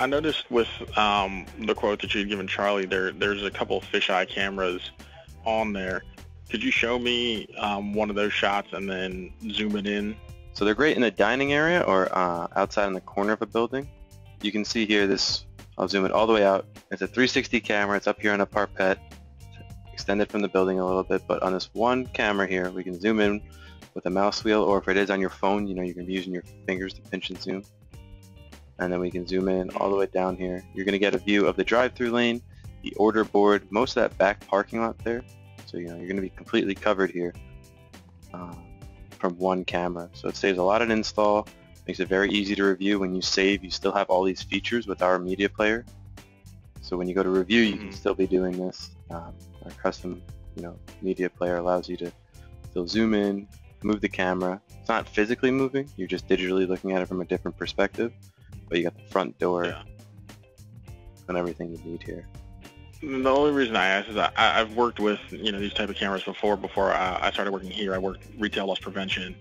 I noticed with the quote that you had given Charlie, there's a couple of fisheye cameras on there. Could you show me one of those shots and then zoom it in? So they're great in the dining area or outside in the corner of a building. You can see here this, I'll zoom it all the way out. It's a 360 camera. It's up here on a parapet, extended from the building a little bit, but on this one camera here, we can zoom in with a mouse wheel, or if it is on your phone, you know, you're going to be using your fingers to pinch and zoom. And then we can zoom in all the way down here. You're going to get a view of the drive-through lane, the order board, most of that back parking lot there. So, you know, you're going to be completely covered here from one camera. So it saves a lot in install, makes it very easy to review. When you save, you still have all these features with our media player. So when you go to review, you can still be doing this. Our custom, you know, media player allows you to still zoom in, move the camera. It's not physically moving, you're just digitally looking at it from a different perspective. But you got the front door and everything you need here. The only reason I asked is I've worked with, you know, these type of cameras before. Before I started working here, I worked retail loss prevention,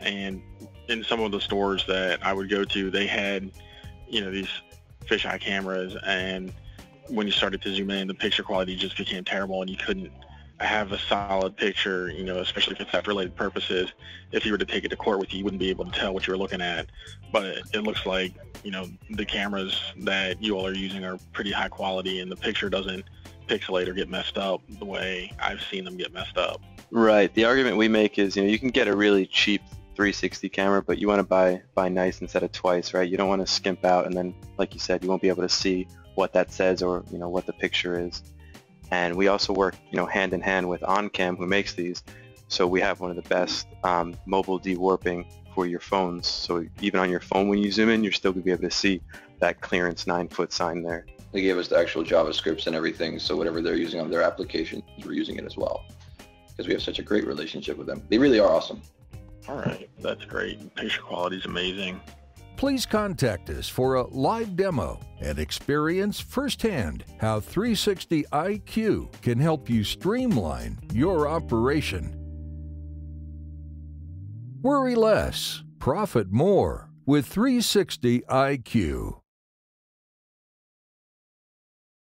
and in some of the stores that I would go to, they had, you know, these fisheye cameras, and when you started to zoom in, the picture quality just became terrible, and you couldn't have a solid picture, you know, especially for theft-related purposes. If you were to take it to court with you, you wouldn't be able to tell what you were looking at. But it looks like, you know, the cameras that you all are using are pretty high quality, and the picture doesn't pixelate or get messed up the way I've seen them get messed up. Right. The argument we make is, you know, you can get a really cheap 360 camera, but you want to buy nice instead of twice, right? You don't want to skimp out, and then, like you said, you won't be able to see what that says or, you know, what the picture is. And we also work, you know, hand in hand with OnCam, who makes these. So we have one of the best mobile de-warping for your phones. So even on your phone, when you zoom in, you're still going to be able to see that clearance 9-foot sign there. They gave us the actual JavaScripts and everything. So whatever they're using on their applications, we're using it as well, because we have such a great relationship with them. They really are awesome. All right. That's great. Picture quality is amazing. Please contact us for a live demo and experience firsthand how 360 IQ can help you streamline your operation. Worry less, profit more with 360 IQ.